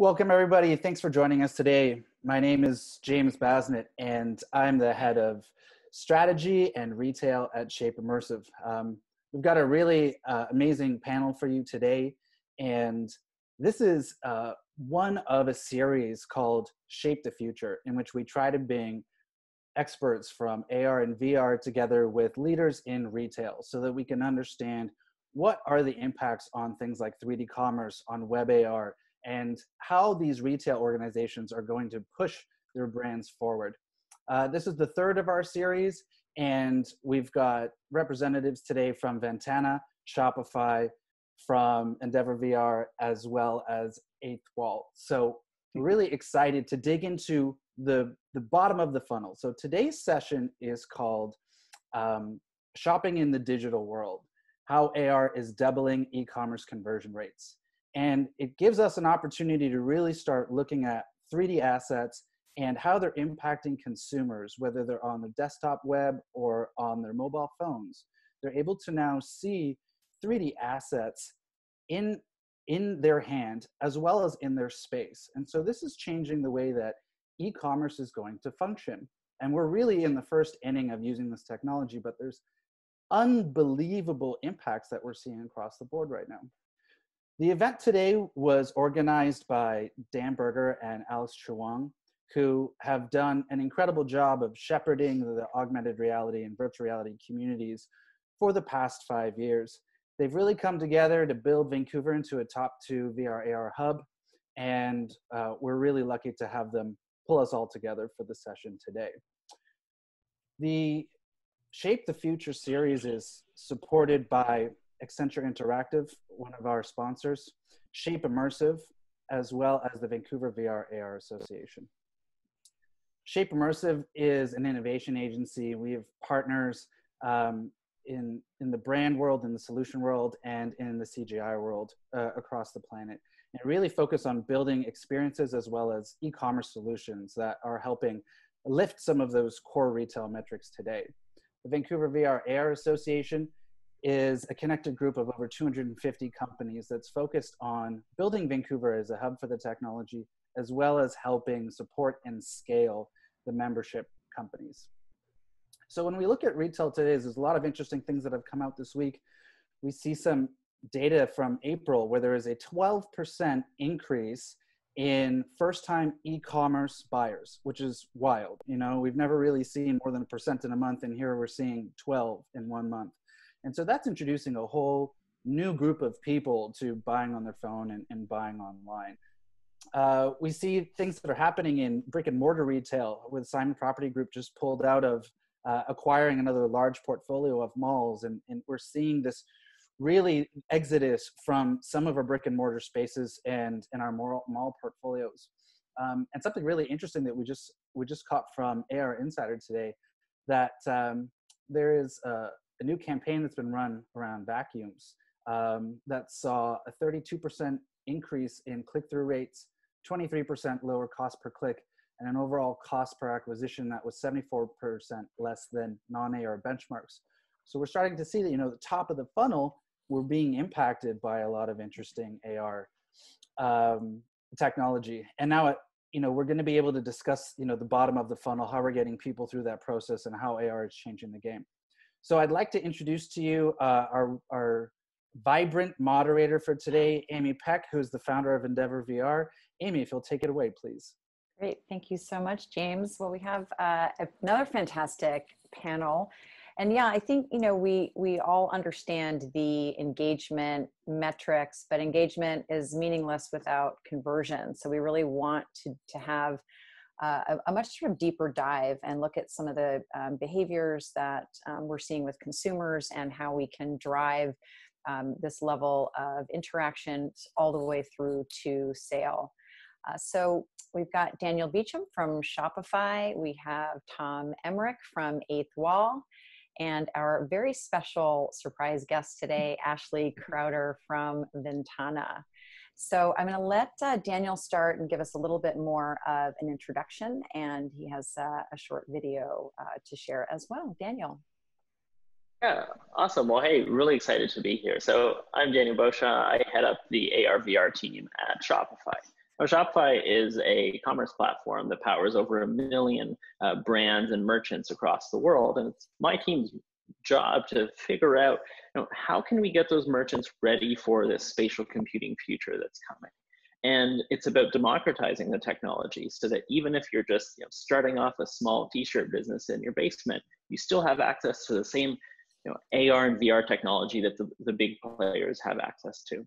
Welcome, everybody. Thanks for joining us today. My name is James Basnett, and I'm the head of strategy and retail at Shape Immersive. We've got a really amazing panel for you today, and this is one of a series called Shape the Future, in which we try to bring experts from AR and VR together with leaders in retail so that we can understand what are the impacts on things like 3D commerce, on web AR, and how these retail organizations are going to push their brands forward. This is the third of our series, and we've got representatives today from VNTANA, Shopify, from Endeavor VR, as well as 8th Wall. So really excited to dig into the bottom of the funnel. So today's session is called Shopping in the Digital World, How AR is Doubling E-Commerce Conversion Rates. And it gives us an opportunity to really start looking at 3D assets and how they're impacting consumers, whether they're on their desktop web or on their mobile phones. They're able to now see 3D assets in their hand as well as in their space. And so this is changing the way that e-commerce is going to function. And we're really in the first inning of using this technology, but there's unbelievable impacts that we're seeing across the board right now. The event today was organized by Dan Burgar and Alex Chuang, who have done an incredible job of shepherding the augmented reality and virtual reality communities for the past 5 years. They've really come together to build Vancouver into a top 2 VR AR hub, and we're really lucky to have them pull us all together for the session today. The Shape the Future series is supported by Accenture Interactive, one of our sponsors, Shape Immersive, as well as the Vancouver VR AR Association. Shape Immersive is an innovation agency. We have partners in the brand world, in the solution world, and in the CGI world across the planet, and really focus on building experiences as well as e-commerce solutions that are helping lift some of those core retail metrics today. The Vancouver VR AR Association is a connected group of over 250 companies that's focused on building Vancouver as a hub for the technology, as well as helping support and scale the membership companies. So when we look at retail today, there's a lot of interesting things that have come out this week. We see some data from April where there is a 12% increase in first-time e-commerce buyers, which is wild. You know, we've never really seen more than 1% in a month, and here we're seeing 12 in 1 month. And so that's introducing a whole new group of people to buying on their phone and buying online. We see things that are happening in brick and mortar retail, with Simon Property Group just pulled out of acquiring another large portfolio of malls. And we're seeing this really exodus from some of our brick and mortar spaces and our mall portfolios. And something really interesting that we just caught from AR Insider today, that there is a new campaign that's been run around vacuums that saw a 32% increase in click-through rates, 23% lower cost per click, and an overall cost per acquisition that was 74% less than non-AR benchmarks. So we're starting to see that, you know, the top of the funnel, we're being impacted by a lot of interesting AR technology. And now, you know, we're going to be able to discuss, you know, the bottom of the funnel, how we're getting people through that process and how AR is changing the game. So I'd like to introduce to you our vibrant moderator for today, Amy Peck, who's the founder of Endeavor VR. Amy, if you'll take it away, please. Great. Thank you so much, James. Well, we have another fantastic panel. And yeah, I think, you know, we all understand the engagement metrics, but engagement is meaningless without conversion. So we really want to have a much sort of deeper dive and look at some of the behaviors that we're seeing with consumers and how we can drive this level of interaction all the way through to sale. So we've got Daniel Beauchamp from Shopify. We have Tom Emmerich from 8th Wall, and our very special surprise guest today, Ashley Crowder from VNTANA. So I'm going to let Daniel start and give us a little bit more of an introduction, and he has a short video to share as well. Daniel. Yeah, awesome. Well, hey, really excited to be here. So I'm Daniel Beauchamp. I head up the AR VR team at Shopify. Shopify is a commerce platform that powers over 1 million brands and merchants across the world. And it's my team's job to figure out, you know, how can we get those merchants ready for this spatial computing future that's coming? And it's about democratizing the technology so that even if you're just starting off a small t-shirt business in your basement, you still have access to the same AR and VR technology that the big players have access to.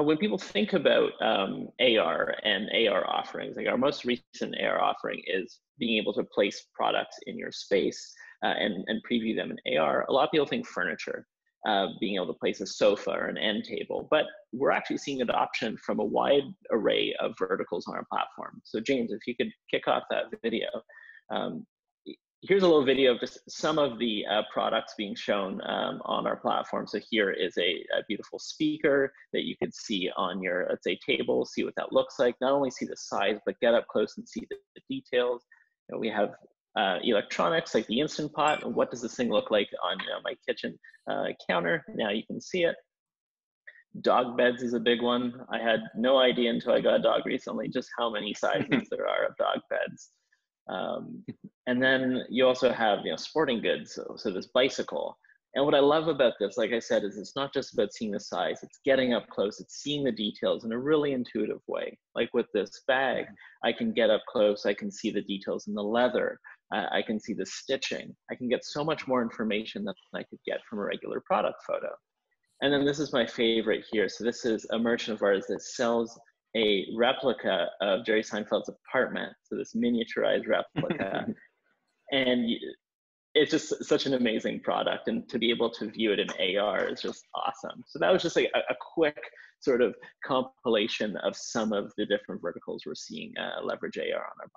When people think about AR and AR offerings, like our most recent AR offering is being able to place products in your space and preview them in AR. A lot of people think furniture, being able to place a sofa or an end table, but we're actually seeing adoption from a wide array of verticals on our platform. So James, if you could kick off that video. Here's a little video of just some of the products being shown on our platform. So here is a beautiful speaker that you could see on your, let's say, table, see what that looks like, not only see the size, but get up close and see the details. You know, we have electronics like the Instant Pot. And what does this thing look like on my kitchen counter? Now you can see it. Dog beds is a big one. I had no idea until I got a dog recently just how many sizes there are of dog beds. And then you also have, sporting goods, so this bicycle. And what I love about this, like I said, is it's not just about seeing the size, it's getting up close, it's seeing the details in a really intuitive way. Like with this bag, I can get up close, I can see the details in the leather, I can see the stitching, I can get so much more information than I could get from a regular product photo. And then this is my favorite here. So this is a merchant of ours that sells a replica of Jerry Seinfeld's apartment, so this miniaturized replica. And it's just such an amazing product, and to be able to view it in AR is just awesome. So that was just like a quick sort of compilation of some of the different verticals we're seeing leverage AR on our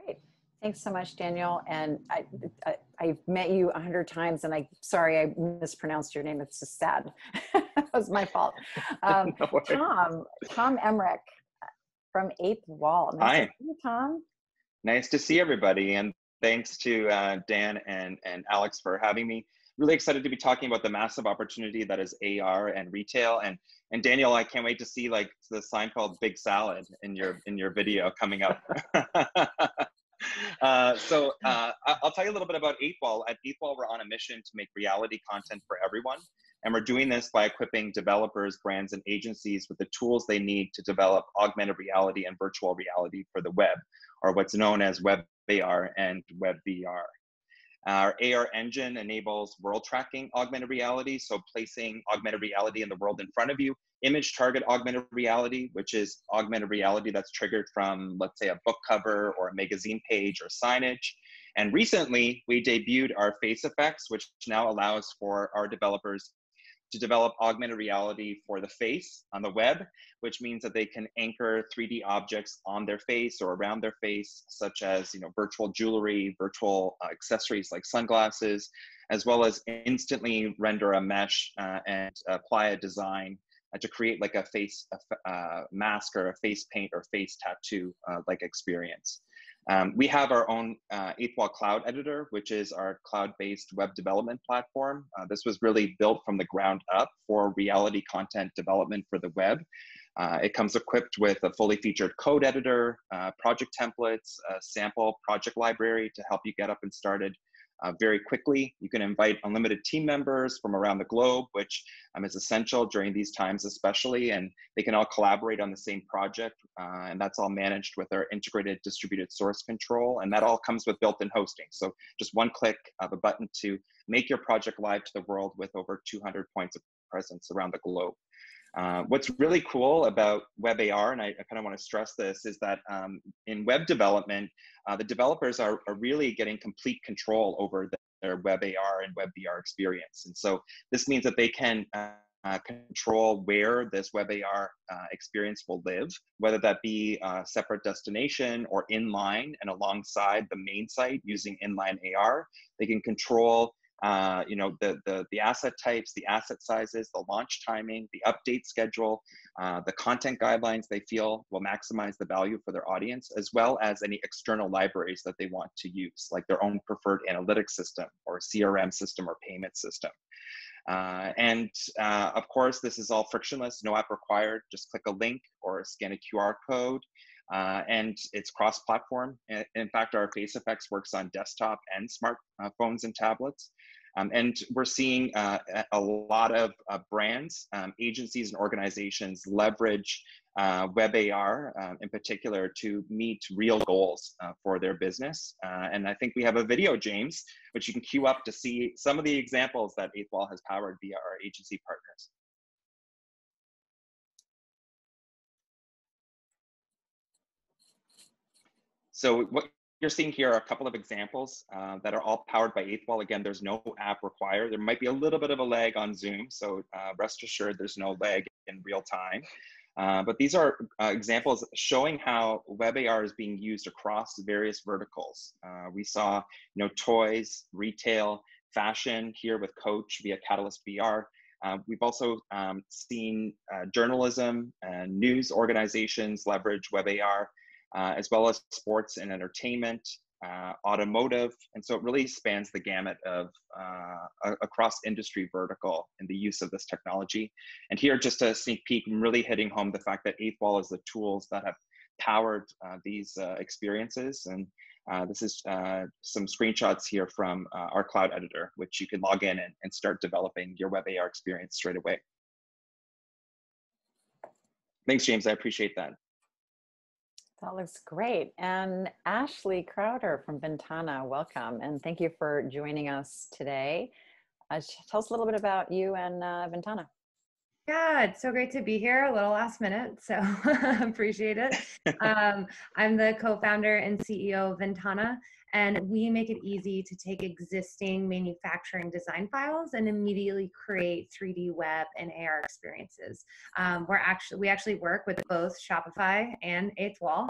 platform. Great. Thanks so much, Daniel. And I've met you 100 times, and I'm sorry I mispronounced your name. It's just sad. That was my fault. No worries. Tom Emmerich from 8th Wall. Nice to see you, Tom. Nice to see everybody, and thanks to Dan and Alex for having me. Really excited to be talking about the massive opportunity that is AR and retail. And Daniel, I can't wait to see like the Seinfeld Big Salad in your video coming up. I'll tell you a little bit about 8th Wall. At 8th Wall, we're on a mission to make reality content for everyone. And we're doing this by equipping developers, brands, and agencies with the tools they need to develop augmented reality and virtual reality for the web, or what's known as web AR and web VR. Our AR engine enables world tracking augmented reality, so placing augmented reality in the world in front of you. Image target augmented reality, which is augmented reality that's triggered from, let's say, a book cover or a magazine page or signage. And recently, we debuted our face effects, which now allows for our developers to develop augmented reality for the face on the web, which means that they can anchor 3D objects on their face or around their face, such as virtual jewelry, virtual accessories like sunglasses, as well as instantly render a mesh and apply a design to create like a face mask or a face paint or face tattoo like experience. We have our own 8th Wall Cloud Editor, which is our cloud-based web development platform. This was really built from the ground up for reality content development for the web. It comes equipped with a fully featured code editor, project templates, a sample project library to help you get up and started very quickly. You can invite unlimited team members from around the globe, which is essential during these times especially, and they can all collaborate on the same project, and that's all managed with our integrated distributed source control, and that all comes with built-in hosting. So just one click of a button to make your project live to the world with over 200 points of presence around the globe. What's really cool about web AR, and I kind of want to stress this, is that in web development, the developers are really getting complete control over their web AR and web VR experience. And so this means that they can control where this web AR experience will live, whether that be a separate destination or inline and alongside the main site using inline AR. They can control the asset types, the asset sizes, the launch timing, the update schedule, the content guidelines they feel will maximize the value for their audience, as well as any external libraries that they want to use, like their own preferred analytics system or CRM system or payment system. And of course, this is all frictionless, no app required, just click a link or scan a QR code. And it's cross-platform. In fact, our FaceFX works on desktop and smartphones and tablets. And we're seeing a lot of brands, agencies, and organizations leverage web AR in particular to meet real goals for their business. And I think we have a video, James, which you can queue up to see some of the examples that 8th Wall has powered via our agency partners. So what you're seeing here are a couple of examples that are all powered by 8th Wall. Again, there's no app required. There might be a little bit of a lag on Zoom, so rest assured there's no lag in real time. But these are examples showing how web AR is being used across various verticals. We saw, toys, retail, fashion here with Coach via Catalyst VR. We've also seen journalism and news organizations leverage web AR, as well as sports and entertainment, automotive. And so it really spans the gamut of across industry vertical in the use of this technology. And here, just a sneak peek, I'm really hitting home the fact that 8th Wall is the tools that have powered these experiences. And this is some screenshots here from our cloud editor, which you can log in and start developing your web AR experience straight away. Thanks, James, I appreciate that. That looks great. And Ashley Crowder from VNTANA, welcome. And thank you for joining us today. Tell us a little bit about you and VNTANA. Yeah, it's so great to be here. A little last minute, so appreciate it. I'm the co-founder and CEO of VNTANA, and we make it easy to take existing manufacturing design files and immediately create 3D web and AR experiences. We actually work with both Shopify and 8th Wall.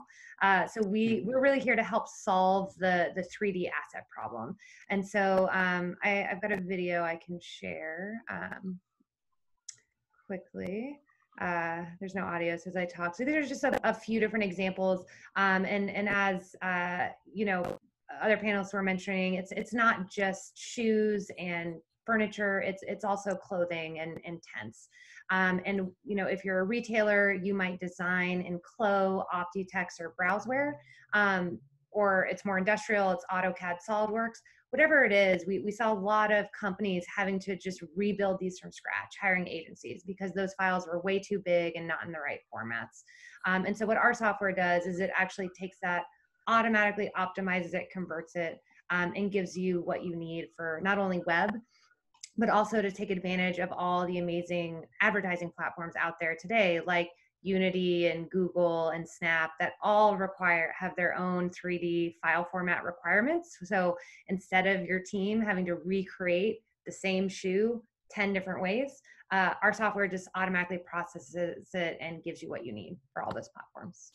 So we're really here to help solve the 3D asset problem. And so I've got a video I can share quickly. There's no audio, so as I talk. So there's just a few different examples. And as other panelists were mentioning, it's not just shoes and furniture, it's also clothing and tents. And if you're a retailer, you might design in Clo, OptiTex, or Browseware, or it's more industrial, it's AutoCAD, SolidWorks. Whatever it is, we saw a lot of companies having to just rebuild these from scratch, hiring agencies, because those files were way too big and not in the right formats. And so what our software does is it actually takes that, automatically optimizes it, converts it, and gives you what you need for not only web, but also to take advantage of all the amazing advertising platforms out there today, like Unity and Google and Snap, that all have their own 3D file format requirements. So instead of your team having to recreate the same shoe 10 different ways, our software just automatically processes it and gives you what you need for all those platforms.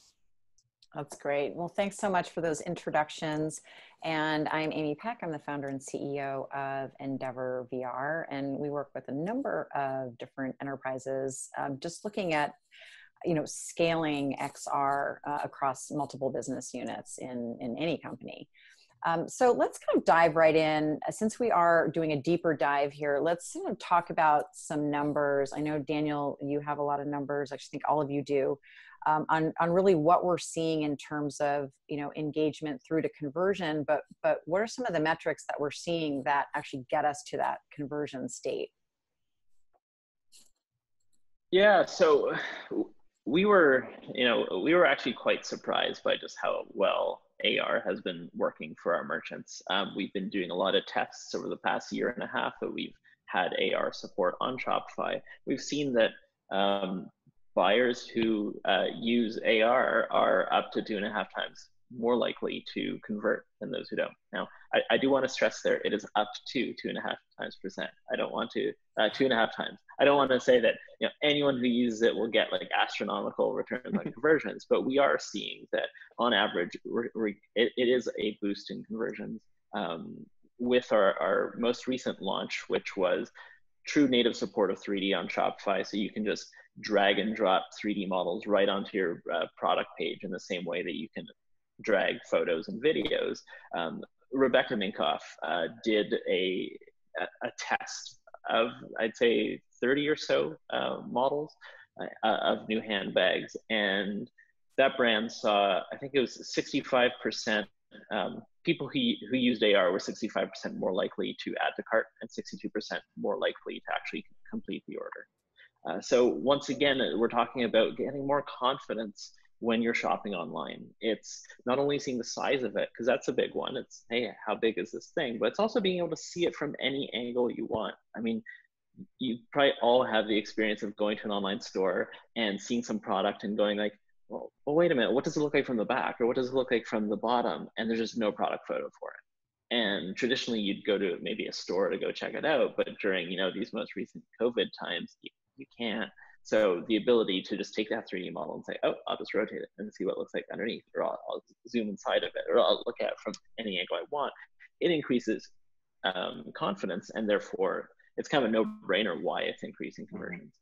That's great. Well, thanks so much for those introductions. And I'm Amy Peck. I'm the founder and CEO of Endeavor VR, and we work with a number of different enterprises, just looking at scaling XR across multiple business units in any company. So let's kind of dive right in. Since we are doing a deeper dive here, let's sort of talk about some numbers. I know, Daniel, you have a lot of numbers. I actually think all of you do, on really what we're seeing in terms of engagement through to conversion. But what are some of the metrics that we're seeing that actually get us to that conversion state? Yeah. So we were actually quite surprised by just how well AR has been working for our merchants. We've been doing a lot of tests over the past year and a half that we've had AR support on Shopify. We've seen that buyers who use AR are up to 2.5 times more likely to convert than those who don't. Now, I do want to stress there, it is up to 2.5% times. I don't want to 2.5 times. I don't want to say that anyone who uses it will get like astronomical returns on conversions, but we are seeing that on average it is a boost in conversions. With our most recent launch, which was true native support of 3D on Shopify, so you can just drag and drop 3D models right onto your product page in the same way that you can drag photos and videos. Rebecca Minkoff did a test of, I'd say, 30 or so models of new handbags. And that brand saw, I think it was 65%, people who used AR were 65% more likely to add to cart and 62% more likely to actually complete the order. So once again, we're talking about getting more confidence when you're shopping online. It's not only seeing the size of it, because that's a big one. It's, hey, how big is this thing? But it's also being able to see it from any angle you want. I mean, you probably all have the experience of going to an online store and seeing some product and going like, well, wait a minute, what does it look like from the back? Or what does it look like from the bottom? And there's just no product photo for it. And traditionally, you'd go to maybe a store to go check it out. But during, you know, these most recent COVID times, you can't. So the ability to just take that 3D model and say, oh, I'll just rotate it and see what it looks like underneath, or I'll zoom inside of it, or I'll look at it from any angle I want, it increases confidence. And therefore, it's kind of a no-brainer why it's increasing conversions.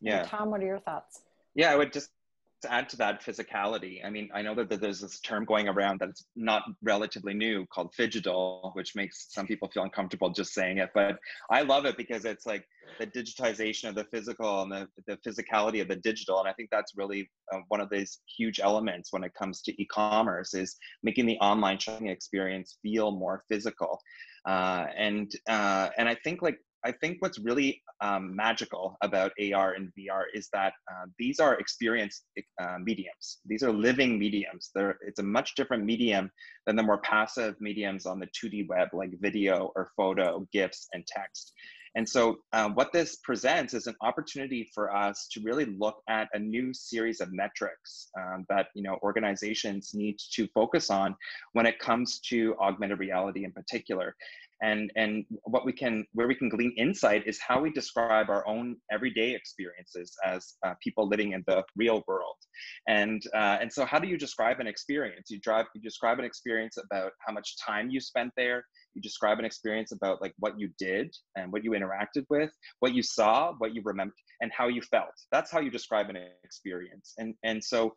Yeah. And Tom, what are your thoughts? Yeah, I would just add to that physicality. I mean, I know that there's this term going around that's not relatively new called phygital, which makes some people feel uncomfortable just saying it, but I love it because it's like the digitization of the physical and the physicality of the digital. And I think that's really one of these huge elements when it comes to e-commerce, is making the online shopping experience feel more physical. And I think what's really magical about AR and VR is that these are experienced mediums. These are living mediums. It's a much different medium than the more passive mediums on the 2D web, like video or photo, GIFs, and text. And so what this presents is an opportunity for us to really look at a new series of metrics that, you know, organizations need to focus on when it comes to augmented reality in particular. And what we can, where we can glean insight is how we describe our own everyday experiences as people living in the real world. And so how do you describe an experience? You describe an experience about how much time you spent there. You describe an experience about like what you did and what you interacted with, what you saw, what you remembered, and how you felt. That's how you describe an experience. And so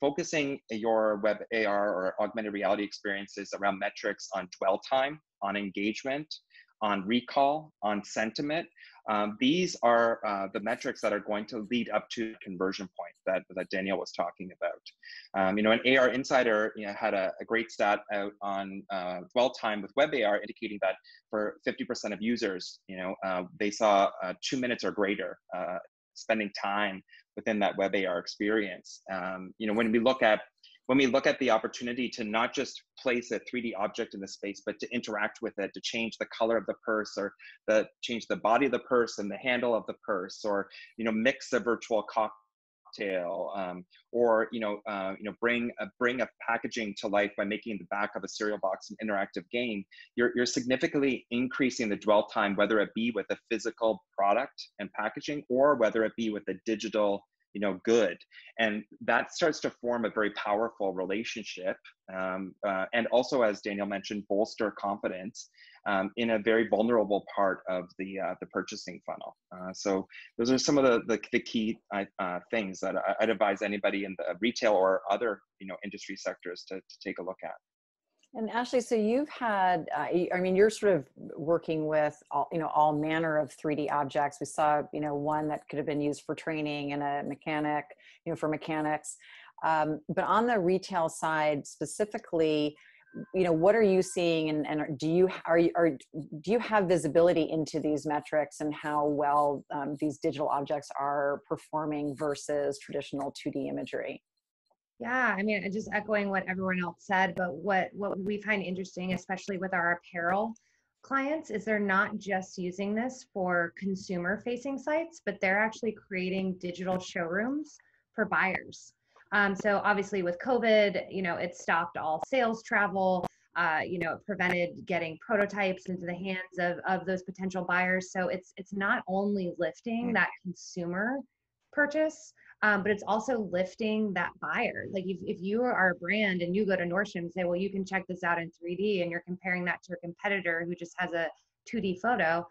focusing your web AR or augmented reality experiences around metrics on dwell time, on engagement, on recall, on sentiment. These are the metrics that are going to lead up to conversion point that Daniel was talking about. You know, an AR Insider had a great stat out on dwell time with web AR, indicating that for 50% of users, you know, they saw 2 minutes or greater spending time within that web AR experience. You know, when we look at the opportunity to not just place a 3D object in the space, but to interact with it, to change the color of the purse, or change the body of the purse and the handle of the purse, or, you know, mix a virtual cocktail, or, you know, bring a packaging to life by making the back of a cereal box an interactive game, you're significantly increasing the dwell time, whether it be with a physical product and packaging, or whether it be with a digital, you know, good. And that starts to form a very powerful relationship. And also, as Daniel mentioned, bolster confidence in a very vulnerable part of the purchasing funnel. So those are some of the key things that I'd advise anybody in the retail or other, you know, industry sectors to take a look at. And Ashley, so you've had, I mean, you're sort of working with all, you know, all manner of 3D objects. We saw, you know, one that could have been used for training and a mechanic, you know, for mechanics. But on the retail side specifically, you know, what are you seeing, and do you have visibility into these metrics and how well these digital objects are performing versus traditional 2D imagery? Yeah, I mean, just echoing what everyone else said, but what we find interesting, especially with our apparel clients, is they're not just using this for consumer-facing sites, but they're actually creating digital showrooms for buyers. So obviously with COVID, you know, it stopped all sales travel, you know, it prevented getting prototypes into the hands of those potential buyers. So it's not only lifting that consumer purchase, but it's also lifting that buyer. Like if you are a brand and you go to Nordstrom and say, well, you can check this out in 3D, and you're comparing that to your competitor who just has a 2D photo,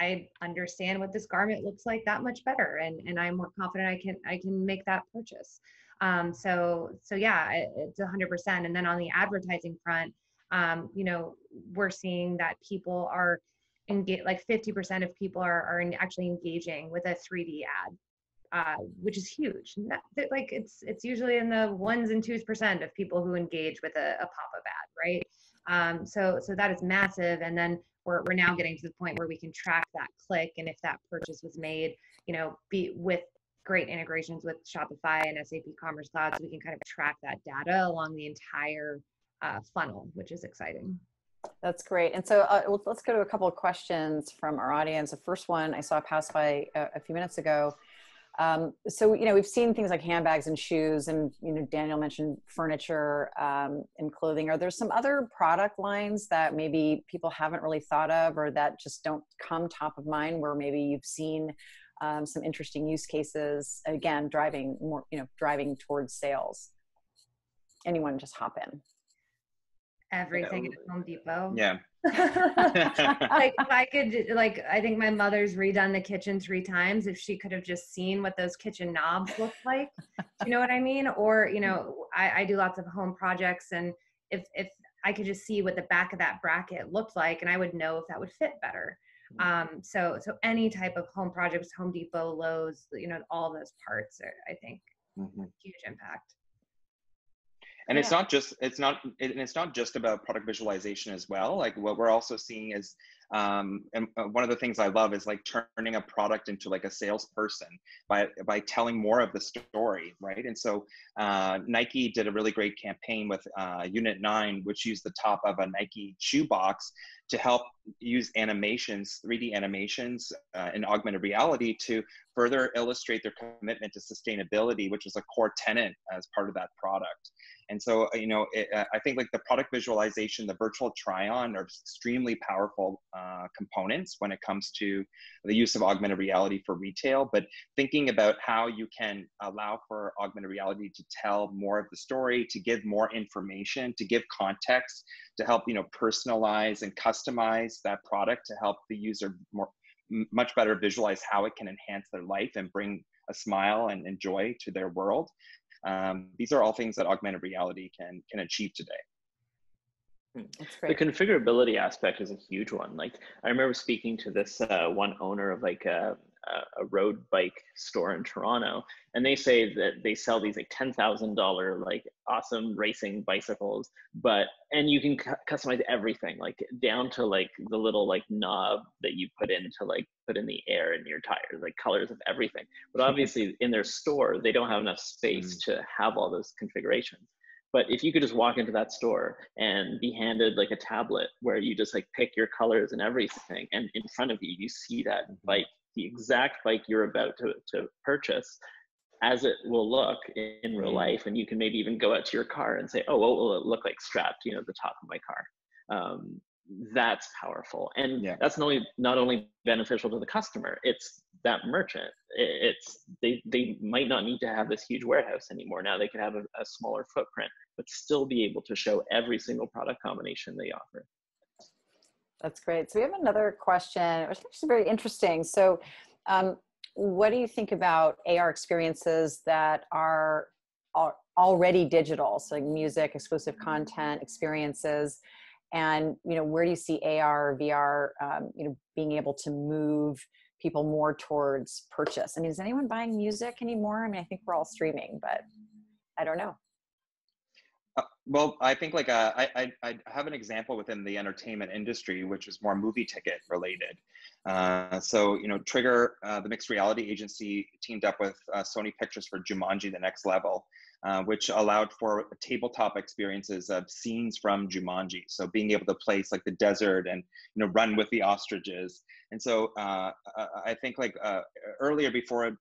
I understand what this garment looks like that much better, and I'm more confident I can make that purchase. So yeah, it's 100%. And then on the advertising front, you know, we're seeing that people are and get like 50% of people are actually engaging with a 3D ad, which is huge. Like it's usually in the 1% and 2% of people who engage with a pop-up ad, right? So that is massive. And then we're now getting to the point where we can track that click, and if that purchase was made, you know, be with great integrations with Shopify and SAP Commerce Cloud, so we can kind of track that data along the entire funnel, which is exciting. That's great. And so let's go to a couple of questions from our audience. The first one I saw pass by a few minutes ago. So, you know, we've seen things like handbags and shoes, and, you know, Daniel mentioned furniture and clothing. Are there some other product lines that maybe people haven't really thought of, or that just don't come top of mind, where maybe you've seen some interesting use cases, again, driving more, you know, driving towards sales? Anyone just hop in. Everything at Home Depot. Yeah. Like if I could, like, I think my mother's redone the kitchen 3 times. If she could have just seen what those kitchen knobs look like, do you know what I mean? Or, you know, I do lots of home projects, and if I could just see what the back of that bracket looked like, and I would know if that would fit better. So any type of home projects, Home Depot, Lowe's, you know, all those parts are, I think, huge impact. And yeah. it's not just about product visualization as well. Like what we're also seeing is, and one of the things I love is like turning a product into like a salesperson by telling more of the story, right? And so Nike did a really great campaign with Unit 9, which used the top of a Nike shoe box to help use animations, 3D animations in augmented reality to further illustrate their commitment to sustainability, which was a core tenet as part of that product. And so, you know, I think like the product visualization, the virtual try-on are extremely powerful components when it comes to the use of augmented reality for retail, but thinking about how you can allow for augmented reality to tell more of the story, to give more information, to give context, to help, you know, personalize and customize that product to help the user much better visualize how it can enhance their life and bring a smile and joy to their world. These are all things that augmented reality can achieve today. That's great. The configurability aspect is a huge one. Like I remember speaking to this one owner of like a road bike store in Toronto, and they say that they sell these like $10,000 like awesome racing bicycles, and you can customize everything, like down to like the little like knob that you put in to like put in the air in your tires, like colors of everything. But obviously in their store they don't have enough space to have all those configurations. But if you could just walk into that store and be handed like a tablet where you just like pick your colors and everything, and in front of you, you see that bike, the exact bike you're about to purchase as it will look in real life. And you can maybe even go out to your car and say, oh, what will it look like strapped, you know, the top of my car. That's powerful. And that's not only beneficial to the customer, it's that merchant. They might not need to have this huge warehouse anymore. Now they could have a smaller footprint, but still be able to show every single product combination they offer. That's great. So we have another question, which is very interesting. So what do you think about AR experiences that are already digital? So like music, exclusive content, experiences. And, you know, where do you see AR, VR, you know, being able to move people more towards purchase? I mean, is anyone buying music anymore? I mean, I think we're all streaming, but I don't know. Well, I think like I have an example within the entertainment industry, which is more movie ticket related. So, you know, Trigger, the mixed reality agency, teamed up with Sony Pictures for Jumanji: The Next Level, which allowed for tabletop experiences of scenes from Jumanji. So being able to place like the desert and, you know, run with the ostriches. And so I think like earlier before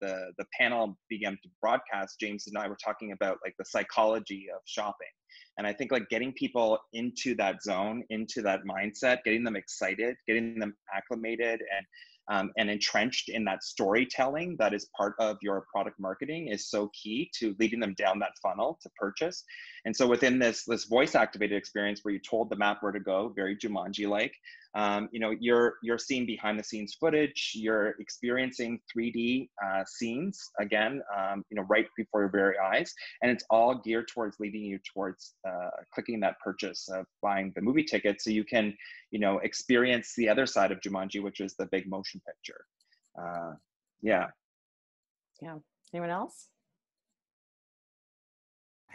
the panel began to broadcast, James and I were talking about like the psychology of shopping. And I think like getting people into that zone, into that mindset, getting them excited, getting them acclimated and entrenched in that storytelling that is part of your product marketing is so key to leading them down that funnel to purchase. And so within this voice activated experience where you told the map where to go, very Jumanji-like, You know, you're seeing behind the scenes footage, you're experiencing 3D scenes again, you know, right before your very eyes. And it's all geared towards leading you towards clicking that purchase of buying the movie ticket so you can, you know, experience the other side of Jumanji, which is the big motion picture. Yeah. Yeah. Anyone else?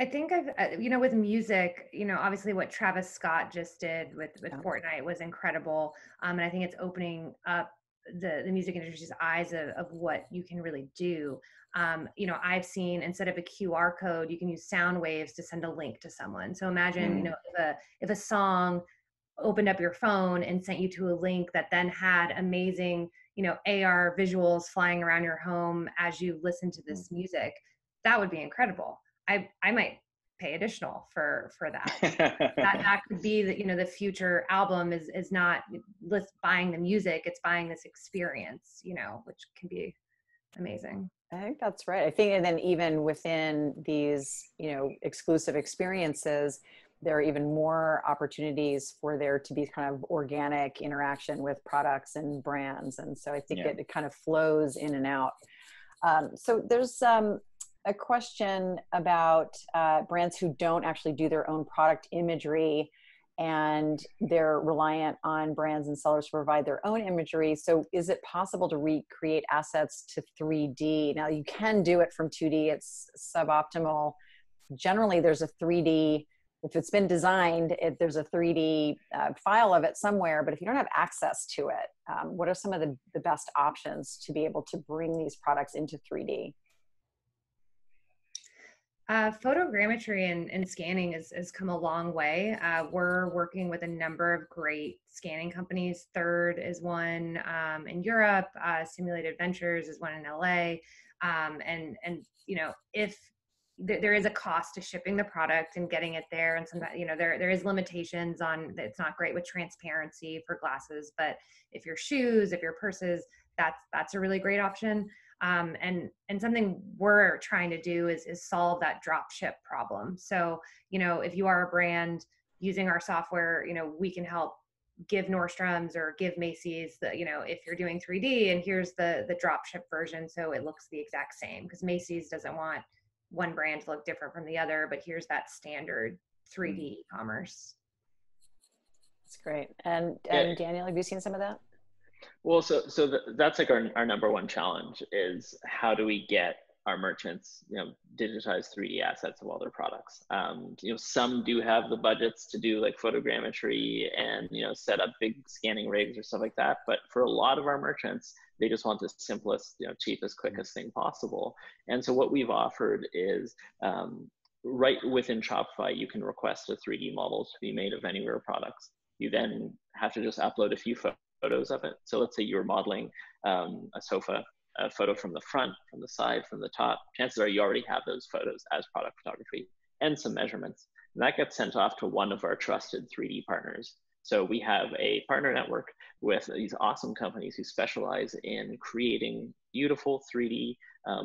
I think I've, you know, with music, you know, obviously what Travis Scott just did with Fortnite was incredible. And I think it's opening up the music industry's eyes of what you can really do. You know, I've seen instead of a QR code, you can use sound waves to send a link to someone. So imagine, you know, if a song opened up your phone and sent you to a link that then had amazing, you know, AR visuals flying around your home as you listen to this music, that would be incredible. I might pay additional for that. that could be that, you know, the future album is not just buying the music, it's buying this experience, you know, which can be amazing. I think that's right. I think, and then even within these, you know, exclusive experiences, there are even more opportunities for there to be kind of organic interaction with products and brands. And so I think it kind of flows in and out. So there's, a question about brands who don't actually do their own product imagery and they're reliant on brands and sellers to provide their own imagery. So is it possible to recreate assets to 3D? Now you can do it from 2D, it's suboptimal. Generally there's a 3D, if it's been designed, there's a 3D file of it somewhere, but if you don't have access to it, what are some of the best options to be able to bring these products into 3D? Photogrammetry and scanning has come a long way. We're working with a number of great scanning companies. Third is one in Europe. Simulated Ventures is one in LA. And you know, if there is a cost to shipping the product and getting it there, and sometimes, you know, there is limitations on. It's not great with transparency for glasses, but if your shoes, if your purses, that's a really great option. And something we're trying to do is solve that drop ship problem. So, you know, if you are a brand using our software, you know, we can help give Nordstrom's or give Macy's the, you know, if you're doing 3D and here's the drop ship version. So it looks the exact same because Macy's doesn't want one brand to look different from the other, but here's that standard 3D e-commerce. That's great. And Daniel, have you seen some of that? Well, so that's like our number one challenge is how do we get our merchants, you know, digitize 3D assets of all their products. You know, some do have the budgets to do like photogrammetry and, you know, set up big scanning rigs or stuff like that. But for a lot of our merchants, they just want the simplest, you know, cheapest, quickest thing possible. And so what we've offered is, right within Shopify, you can request a 3D model to be made of any of your products. You then have to just upload a few photos of it. So let's say you were modeling a sofa, a photo from the front, from the side, from the top. Chances are you already have those photos as product photography and some measurements. And that gets sent off to one of our trusted 3D partners. So we have a partner network with these awesome companies who specialize in creating beautiful 3D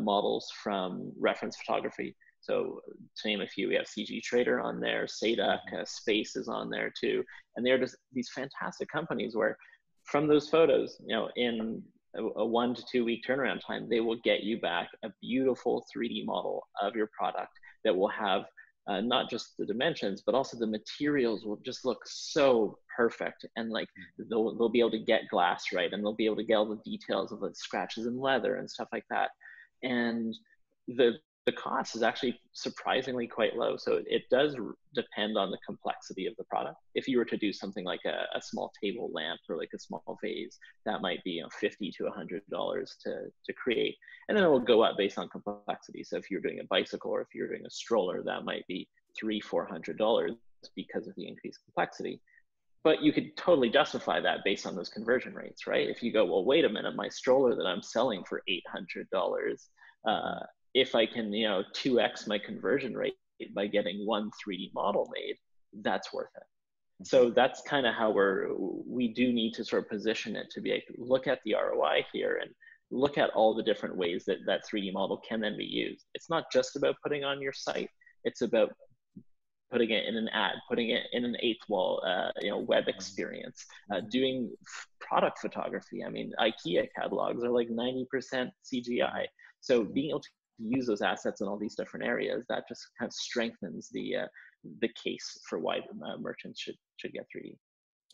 models from reference photography. So to name a few, we have CG Trader on there, SADAC, Space is on there too. And they're just these fantastic companies where from those photos, you know, in a 1 to 2 week turnaround time, they will get you back a beautiful 3D model of your product that will have not just the dimensions, but also the materials will just look so perfect. And like they'll be able to get glass right, and they'll be able to get all the details of the scratches and leather and stuff like that. And the cost is actually surprisingly quite low. So it does depend on the complexity of the product. If you were to do something like a small table lamp or like a small vase, that might be, you know, $50 to $100 to create. And then it will go up based on complexity. So if you're doing a bicycle or if you're doing a stroller, that might be $300, $400 because of the increased complexity. But you could totally justify that based on those conversion rates, right? If you go, well, wait a minute, my stroller that I'm selling for $800, if I can, you know, 2x my conversion rate by getting one 3D model made, that's worth it. So that's kind of how we do need to sort of position it to be like, look at the ROI here and look at all the different ways that that 3D model can then be used. It's not just about putting on your site. It's about putting it in an ad, putting it in an 8th Wall, web experience, doing product photography. I mean, IKEA catalogs are like 90% CGI. So being able to use those assets in all these different areas, that just kind of strengthens the case for why merchants should get 3D.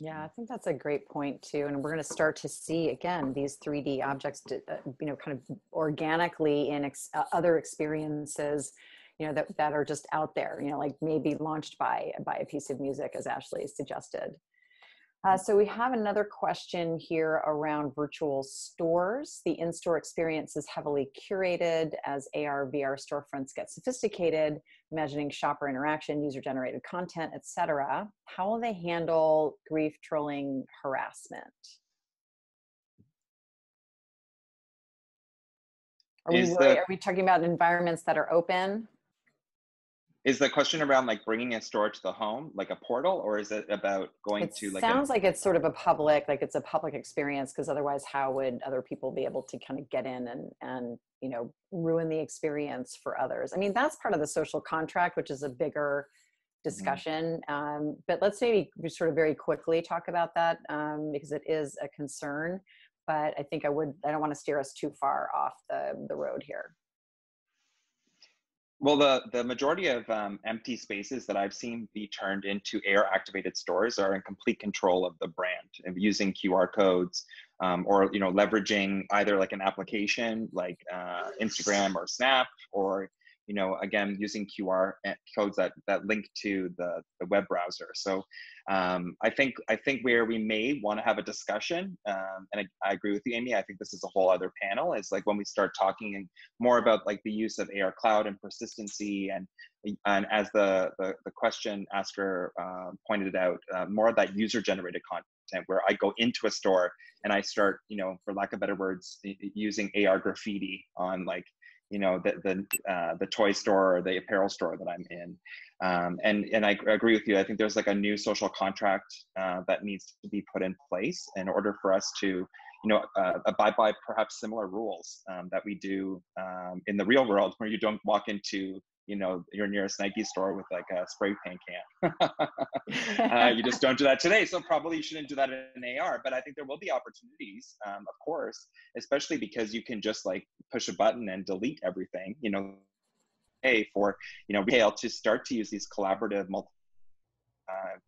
Yeah, I think that's a great point too. And we're going to start to see, again, these 3D objects, kind of organically in other experiences, that are just out there, like maybe launched by a piece of music, as Ashley suggested. So we have another question here around virtual stores. The in-store experience is heavily curated as AR, VR storefronts get sophisticated, imagining shopper interaction, user-generated content, etc. How will they handle grief, trolling, harassment? Are we talking about environments that are open? Is the question around like bringing a store to the home, like a portal, or is it about going to like? It sounds like it's sort of a public experience, because otherwise how would other people be able to kind of get in and ruin the experience for others? I mean, that's part of the social contract, which is a bigger discussion. Mm-hmm. But let's maybe sort of very quickly talk about that because it is a concern. But I think I don't want to steer us too far off the road here. Well, the majority of empty spaces that I've seen be turned into AR-activated stores are in complete control of the brand, and using QR codes or leveraging either like an application like Instagram or Snap, or again using QR codes that link to the web browser. So I think where we may want to have a discussion, and I agree with you, Amy, I think this is a whole other panel, is like when we start talking more about like the use of AR Cloud and persistency, and as the question asker pointed out, more of that user-generated content where I go into a store and I start, for lack of better words, using AR graffiti on like, the toy store or the apparel store that I'm in. And I agree with you. I think there's like a new social contract that needs to be put in place in order for us to, abide by perhaps similar rules that we do in the real world, where you don't walk into, your nearest Nike store with like a spray paint can. You just don't do that today. So probably you shouldn't do that in AR, but I think there will be opportunities, of course, especially because you can just like push a button and delete everything, for, retail to start to use these collaborative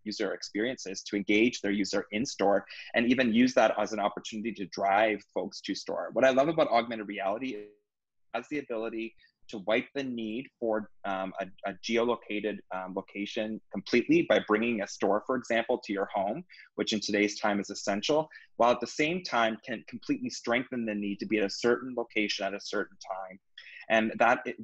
user experiences to engage their user in store, and even use that as an opportunity to drive folks to store. What I love about augmented reality is it has the ability to wipe the need for a geolocated location completely by bringing a store, for example, to your home, which in today's time is essential, while at the same time can completely strengthen the need to be at a certain location at a certain time. And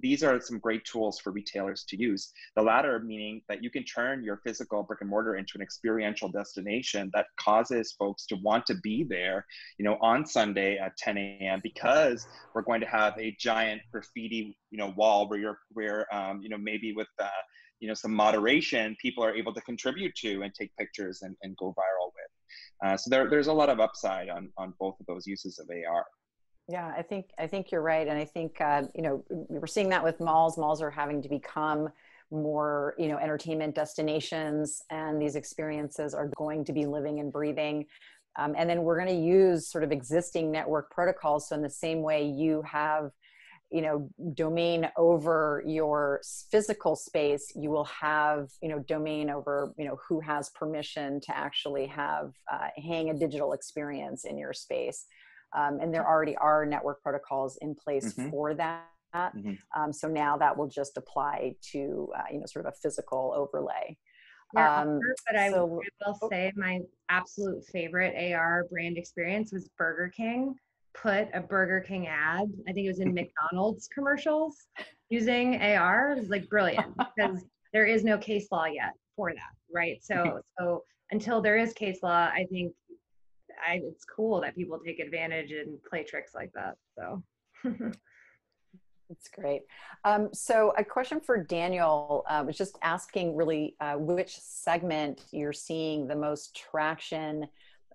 these are some great tools for retailers to use. The latter meaning that you can turn your physical brick and mortar into an experiential destination that causes folks to want to be there, on Sunday at 10 a.m. because we're going to have a giant graffiti, wall where maybe with some moderation, people are able to contribute to and take pictures and go viral with. So there's a lot of upside on both of those uses of AR. Yeah, I think you're right. And I think, we're seeing that with malls. Malls are having to become more, entertainment destinations, and these experiences are going to be living and breathing. And then we're going to use sort of existing network protocols. So in the same way you have, domain over your physical space, you will have, domain over, who has permission to actually have, hang a digital experience in your space. And there already are network protocols in place for that. Mm-hmm. So now that will just apply to, sort of a physical overlay. Yeah, I will say my absolute favorite AR brand experience was Burger King. Put a Burger King ad, I think it was in McDonald's commercials, using AR. It was like brilliant, because there is no case law yet for that, right? So until there is case law, I think it's cool that people take advantage and play tricks like that, so. That's great. So a question for Daniel was just asking really which segment you're seeing the most traction,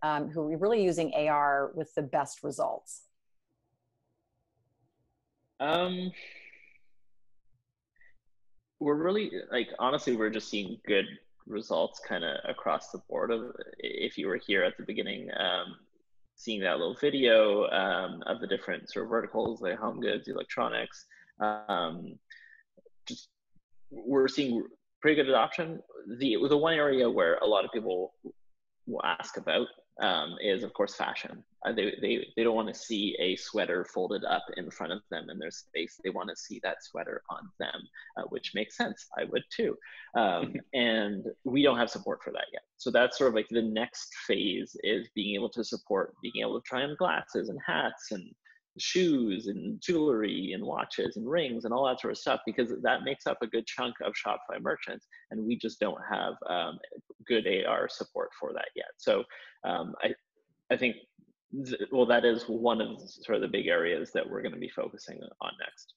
who are really using AR with the best results. we're really, like, honestly, we're just seeing good results kind of across the board. If you were here at the beginning, seeing that little video of the different sort of verticals, like home goods, electronics, just we're seeing pretty good adoption. The one area where a lot of people will ask about is, of course, fashion. They don't want to see a sweater folded up in front of them in their space. They want to see that sweater on them, which makes sense. I would too. And we don't have support for that yet. So that's sort of like the next phase, is being able to support, being able to try on glasses and hats and shoes and jewelry and watches and rings and all that sort of stuff, because that makes up a good chunk of Shopify merchants, and we just don't have good AR support for that yet. So I think, well, that is one of sort of the big areas that we're going to be focusing on next.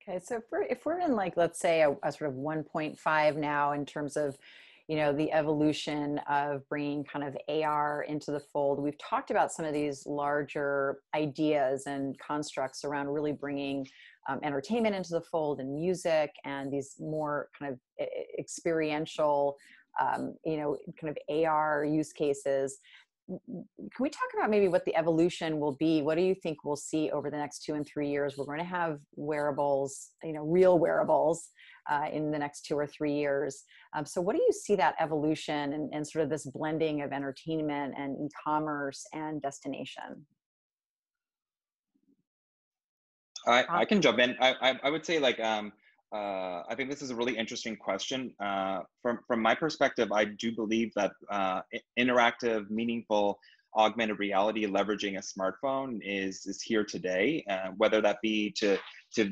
Okay, so if we're in, like, let's say a sort of 1.5 now in terms of, you know, the evolution of bringing kind of AR into the fold. We've talked about some of these larger ideas and constructs around really bringing entertainment into the fold, and music, and these more kind of experiential, you know, kind of AR use cases. Can we talk about maybe what the evolution will be? What do you think we'll see over the next 2 and 3 years? We're going to have wearables, you know, real wearables in the next 2 or 3 years. So what do you see that evolution and sort of this blending of entertainment and e-commerce and destination? I can jump in. I would say, like, I think this is a really interesting question. From my perspective, I do believe that interactive, meaningful, augmented reality leveraging a smartphone is here today, whether that be to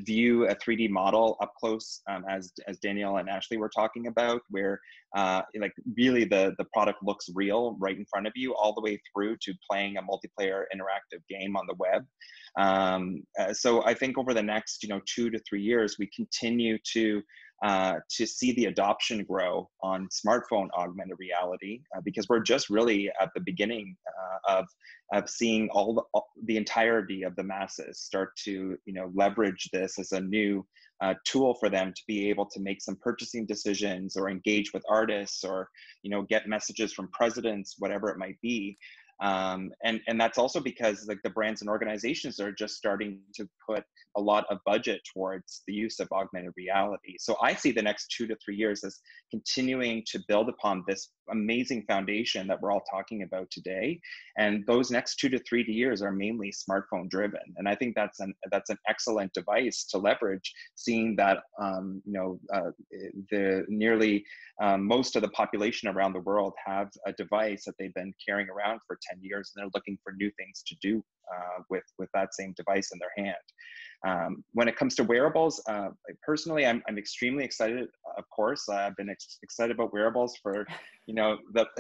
view a 3D model up close, as Daniel and Ashley were talking about, where like really the product looks real right in front of you, all the way through to playing a multiplayer interactive game on the web. So I think over the next 2 to 3 years, we continue to see the adoption grow on smartphone augmented reality, because we're just really at the beginning of seeing all the entirety of the masses start to leverage this as a new tool for them to be able to make some purchasing decisions, or engage with artists, or get messages from presidents, whatever it might be. And that's also because, like, the brands and organizations are just starting to put a lot of budget towards the use of augmented reality. So I see the next 2 to 3 years as continuing to build upon this amazing foundation that we're all talking about today. And those next 2 to 3 years are mainly smartphone driven. And I think that's an excellent device to leverage, seeing that, the nearly most of the population around the world have a device that they've been carrying around for 10 years, and they're looking for new things to do with that same device in their hand. When it comes to wearables, personally, I'm extremely excited. Of course, I've been excited about wearables for,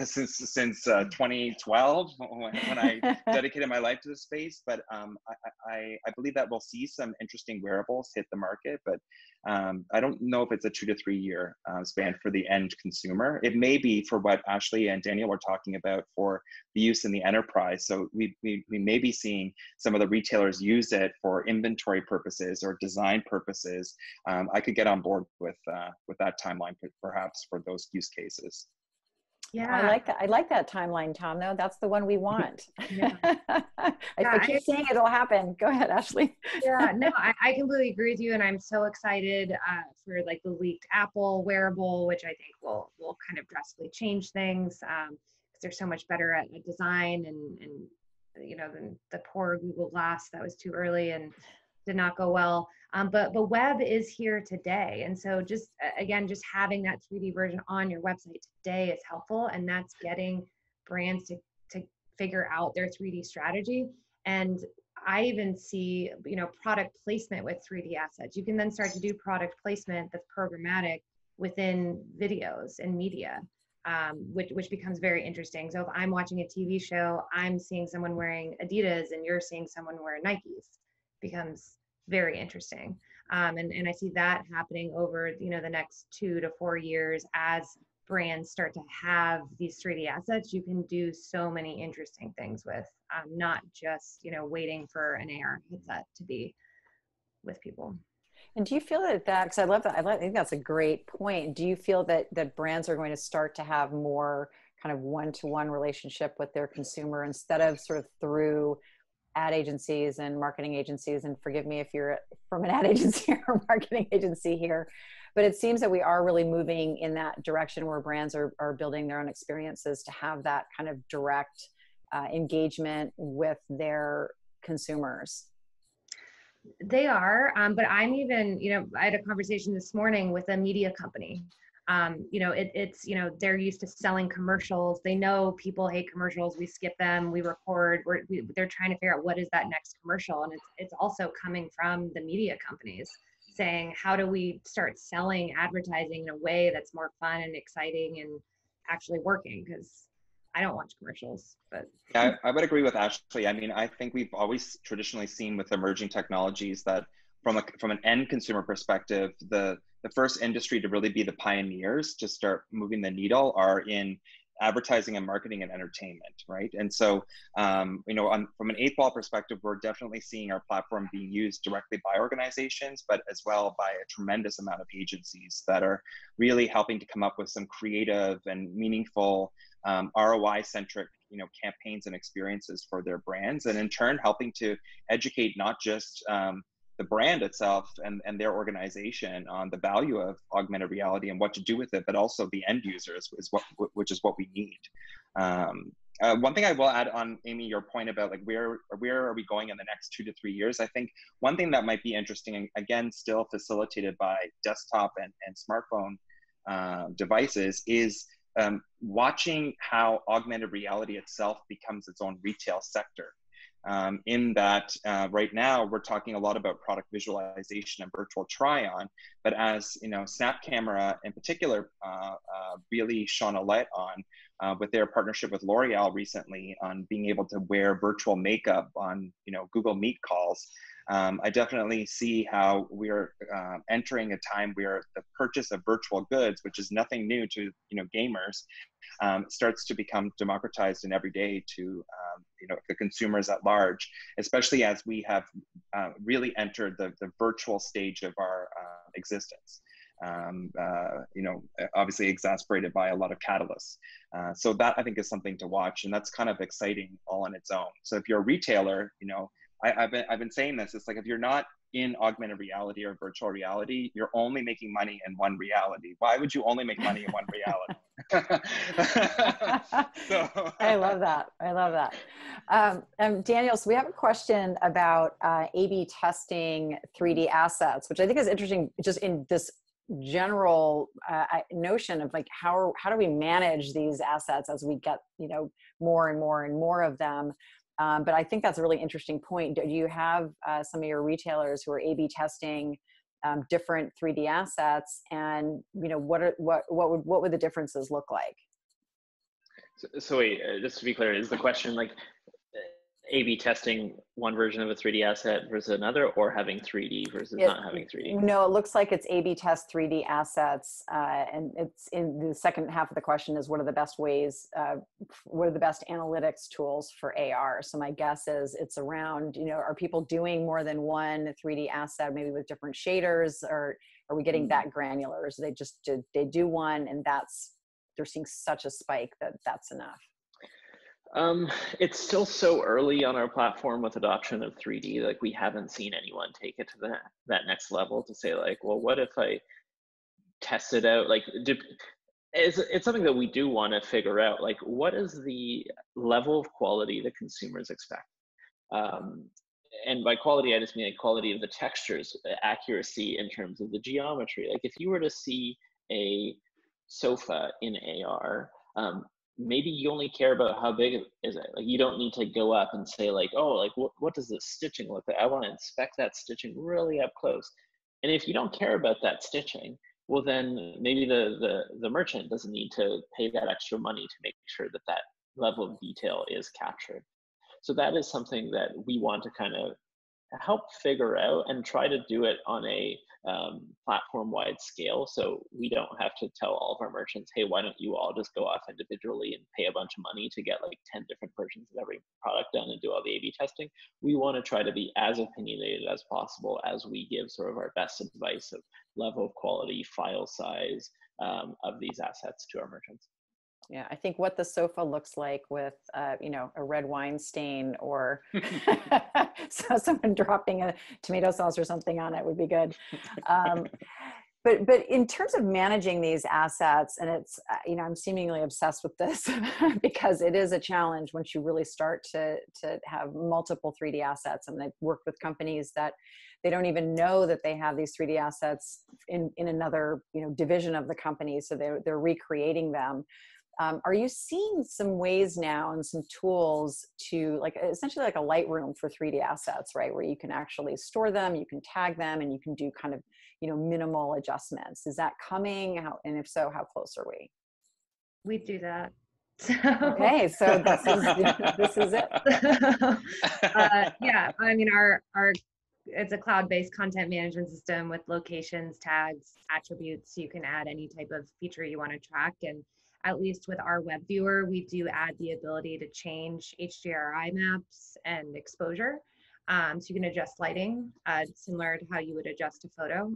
since 2012, when I dedicated my life to this space. But I believe that we'll see some interesting wearables hit the market. But I don't know if it's a 2 to 3 year span for the end consumer. It may be, for what Ashley and Daniel were talking about, for the use in the enterprise. So we may be seeing some of the retailers use it for inventory purposes or design purposes. I could get on board with that timeline, perhaps, for those use cases. Yeah, I like that timeline, Tom. Though that's the one we want. Yeah. I keep saying it'll happen. Go ahead, Ashley. Yeah, no, I completely agree with you, and I'm so excited for, like, the leaked Apple wearable, which I think will kind of drastically change things, because they're so much better at design and than the poor Google Glass that was too early and did not go well. But the web is here today. And so just having that 3D version on your website today is helpful. And that's getting brands to figure out their 3D strategy. And I even see, product placement with 3D assets. You can then start to do product placement that's programmatic within videos and media, which becomes very interesting. So if I'm watching a TV show, I'm seeing someone wearing Adidas and you're seeing someone wear Nikes. Becomes very interesting. And I see that happening over, the next 2 to 4 years as brands start to have these 3D assets. You can do so many interesting things with, not just, waiting for an AR headset to be with people. And do you feel that, because I love that, I think that's a great point. Do you feel that brands are going to start to have more kind of one-to-one relationship with their consumer instead of sort of through ad agencies and marketing agencies? And forgive me if you're from an ad agency or marketing agency here, but it seems that we are really moving in that direction where brands are building their own experiences to have that kind of direct engagement with their consumers. They are, but I'm even, I had a conversation this morning with a media company. They're used to selling commercials. They know people hate commercials. We skip them. We record. They're trying to figure out what is that next commercial. And it's also coming from the media companies saying, how do we start selling advertising in a way that's more fun and exciting and actually working? Because I don't watch commercials, but. Yeah, I would agree with Ashley. I mean, I think we've always traditionally seen with emerging technologies that from an end consumer perspective, the first industry to really be the pioneers to start moving the needle are in advertising and marketing and entertainment, right? And so, from an 8th Wall perspective, we're definitely seeing our platform being used directly by organizations, but as well by a tremendous amount of agencies that are really helping to come up with some creative and meaningful ROI-centric campaigns and experiences for their brands, and in turn helping to educate not just the brand itself and their organization on the value of augmented reality and what to do with it, but also the end users, which is what we need. One thing I will add on, Amy, your point about like where are we going in the next 2 to 3 years? I think one thing that might be interesting, and again, still facilitated by desktop and smartphone devices, is watching how augmented reality itself becomes its own retail sector. In that right now we're talking a lot about product visualization and virtual try-on, but as Snap Camera in particular really shone a light on with their partnership with L'Oreal recently on being able to wear virtual makeup on Google Meet calls. I definitely see how we're entering a time where the purchase of virtual goods, which is nothing new to gamers, starts to become democratized and everyday to the consumers at large, especially as we have really entered the virtual stage of our existence. Obviously exacerbated by a lot of catalysts. So that I think is something to watch, and that's kind of exciting all on its own. So if you're a retailer, I've been saying this, it's like if you're not in augmented reality or virtual reality, you're only making money in one reality. Why would you only make money in one reality? So. I love that. Daniel, so we have a question about A/B testing 3D assets, which I think is interesting just in this general notion of like how do we manage these assets as we get more and more of them. But I think that's a really interesting point. Do you have some of your retailers who are A/B testing different 3D assets, and what would the differences look like? So wait, just to be clear, is the question like A/B testing one version of a 3D asset versus another, or having 3D versus not having 3D? No, it looks like it's A/B test 3D assets, and it's in the second half of the question is what are the best ways, what are the best analytics tools for AR? So my guess is it's around, are people doing more than one 3D asset, maybe with different shaders, or are we getting that granular? Or so they do one, and they're seeing such a spike that that's enough. It's still so early on our platform with adoption of 3D, like we haven't seen anyone take it to that next level to say like, well, what if I test it out? Like, it's something that we do want to figure out, like what is the level of quality that consumers expect? And by quality, I just mean like quality of the textures, accuracy in terms of the geometry. Like if you were to see a sofa in AR, maybe you only care about how big is it. Like you don't need to go up and say like, oh, like what does the stitching look like? I want to inspect that stitching really up close. And if you don't care about that stitching, well then maybe the merchant doesn't need to pay that extra money to make sure that that level of detail is captured. So that is something that we want to kind of help figure out and try to do it on a platform-wide scale, so we don't have to tell all of our merchants, hey, why don't you all just go off individually and pay a bunch of money to get like 10 different versions of every product done and do all the A/B testing. We want to try to be as opinionated as possible as we give sort of our best advice of level of quality, file size of these assets to our merchants. Yeah, I think what the sofa looks like with, you know, a red wine stain or someone dropping a tomato sauce or something on it would be good. But in terms of managing these assets, and it's, you know, I'm seemingly obsessed with this because it is a challenge once you really start to have multiple 3D assets. And I've worked with companies that they don't even know that they have these 3D assets in another, you know, division of the company. So they're recreating them. Are you seeing some ways now and some tools to like essentially like a Lightroom for 3D assets, right? Where you can actually store them, you can tag them, and you can do kind of, you know, minimal adjustments. Is that coming? How, and if so, how close are we? We do that. So. Okay, so this is it. Yeah, I mean, our it's a cloud-based content management system with locations, tags, attributes. You can add any type of feature you want to track, and at least with our web viewer, we do add the ability to change HDRI maps and exposure. So you can adjust lighting, similar to how you would adjust a photo.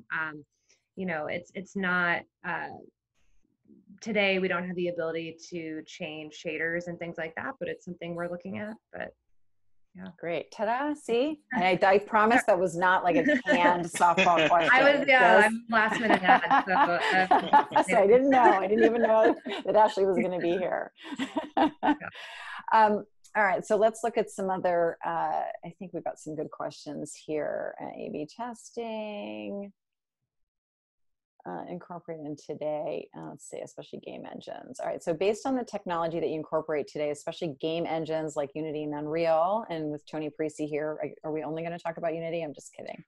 You know, it's not, today we don't have the ability to change shaders and things like that, but it's something we're looking at, but. Yeah. Great. Ta-da. See? And I promise that was not like a canned softball question. I was, yeah, I'm last minute ad, so, so I didn't know. I didn't even know that Ashley was going to be here. All right. So let's look at some other, I think we've got some good questions here. A/B testing. Incorporated in today, let's see, especially game engines. All right, so based on the technology that you incorporate today, especially game engines like Unity and Unreal, and with Tony Parisi here, are we only going to talk about Unity? I'm just kidding.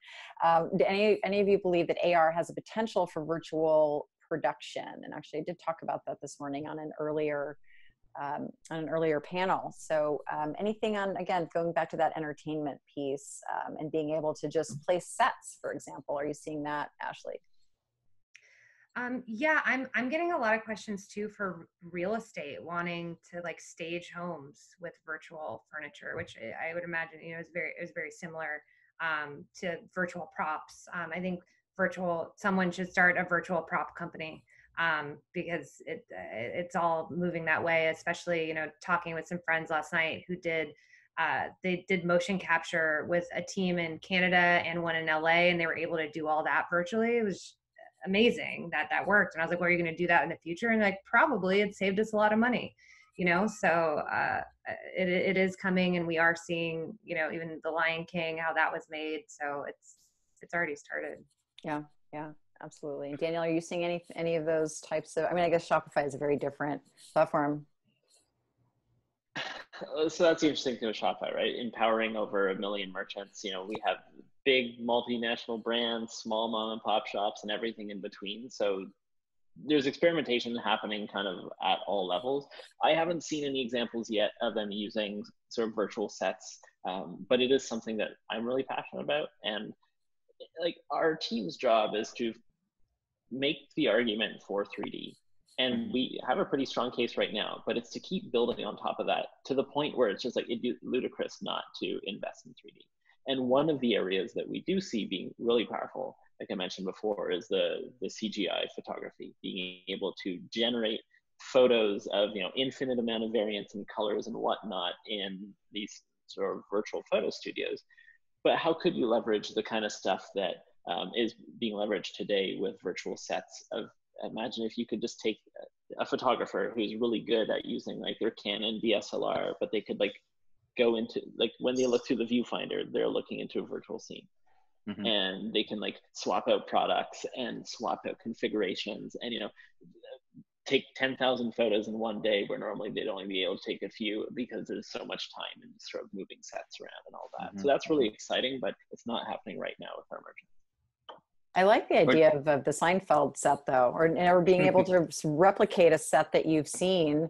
Do any of you believe that AR has a potential for virtual production? And actually, I did talk about that this morning on an earlier panel. So anything on, again, going back to that entertainment piece and being able to just place sets, for example, are you seeing that, Ashley? Yeah, I'm getting a lot of questions too for real estate, wanting to like stage homes with virtual furniture, which I would imagine, you know, is very similar to virtual props. I think someone should start a virtual prop company because it's all moving that way. Especially, you know, talking with some friends last night who did. They did motion capture with a team in Canada and one in LA, and they were able to do all that virtually. It was amazing that worked. And I was like, well, are you going to do that in the future? And like, probably. It saved us a lot of money, you know? So it is coming, and we are seeing, you know, even the Lion King, how that was made. So it's already started. Yeah. Yeah, absolutely. And Daniel, are you seeing any of those types of, I mean, I guess Shopify is a very different platform. So that's the interesting thing with Shopify, right? Empowering over 1 million merchants. You know, we have big multinational brands, small mom and pop shops, and everything in between. So there's experimentation happening kind of at all levels. I haven't seen any examples yet of them using sort of virtual sets, but it is something that I'm really passionate about. And like our team's job is to make the argument for 3D. And we have a pretty strong case right now, but it's to keep building on top of that to the point where it's just like, it'd be ludicrous not to invest in 3D. And one of the areas that we do see being really powerful, like I mentioned before, is the CGI photography, being able to generate photos of, you know, infinite amount of variants and colors and whatnot in these sort of virtual photo studios. But how could you leverage the kind of stuff that is being leveraged today with virtual sets of, imagine if you could just take a photographer who's really good at using like their Canon DSLR, but they could like, go into like when they look through the viewfinder, they're looking into a virtual scene, mm-hmm. and they can like swap out products and swap out configurations, and you know, take 10,000 photos in one day where normally they'd only be able to take a few because there's so much time and sort of moving sets around and all that. Mm-hmm. So that's really exciting, but it's not happening right now with our merchants. I like the idea of the Seinfeld set though, or being able to replicate a set that you've seen.